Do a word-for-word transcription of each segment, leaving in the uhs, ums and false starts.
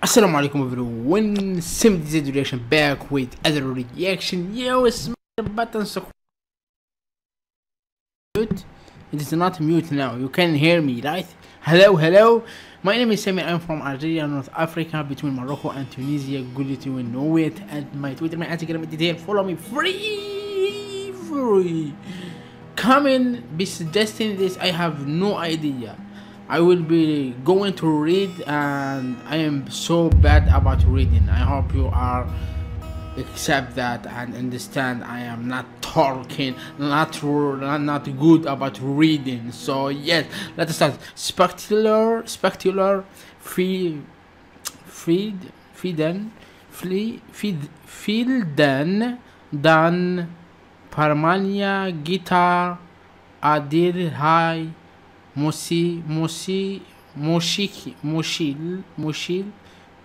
Assalamualaikum everyone, Sami D Z Reaction back with other reaction. Yo, smash the button so mute. It is not mute now, you can hear me, right? Hello, hello. My name is Sami, I'm from Algeria, North Africa, between Morocco and Tunisia. Good to know it. And my Twitter, my Instagram detail, follow me free, free. Comment, be suggesting this, I have no idea. I will be going to read and I am so bad about reading. I hope you are accept that and understand I am not talking, not not good about reading. So yes, let's start. Spektakuler, Spektakuler, free, free, free then, free, feed, field then, dan, Permainan guitar, Ae Dil Hai Musi Musi Mushik Mushil Mushil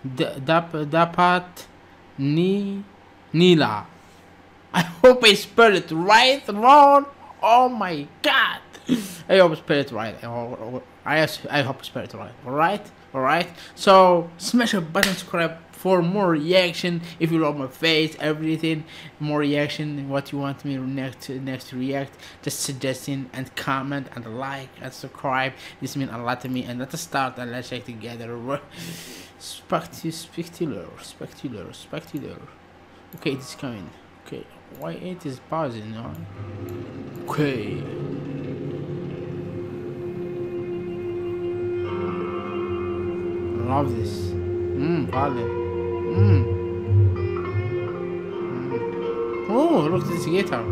Dapat Nila. I hope I spell it right, wrong. Oh my god. I hope I spell it right. I I hope I spell it right. Alright? Alright? So smash a button, subscribe for more reaction. If you love my face, everything, more reaction, what you want me next next to react, just suggesting and comment and like and subscribe. This means a lot to me. And let's start and let's check together. Spektakuler, Spektakuler, Spektakuler. Okay, it's coming. Okay, why it is pausing now? Okay. Love this. Mmm, vale. Mm. Mm. Oh, look at this guitar. Mm.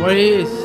What is?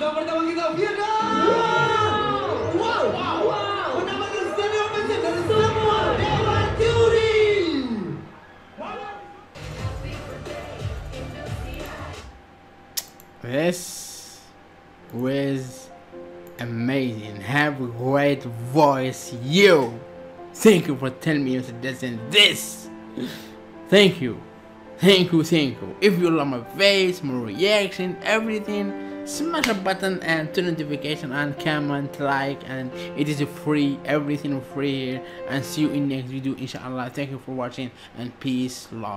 Untuk pertama kita Vietnam. Wow, wow, wow, wow. Mendapatkan standing ovation dari semua dewan juri. This was amazing. Have a great voice, you. Thank you for telling me to listen this. Thank you. Thank you, thank you. If you love my face, my reaction, everything, smash a button and turn notification and comment, like, and it is free, everything free here. And see you in next video, inshallah. Thank you for watching and peace, love.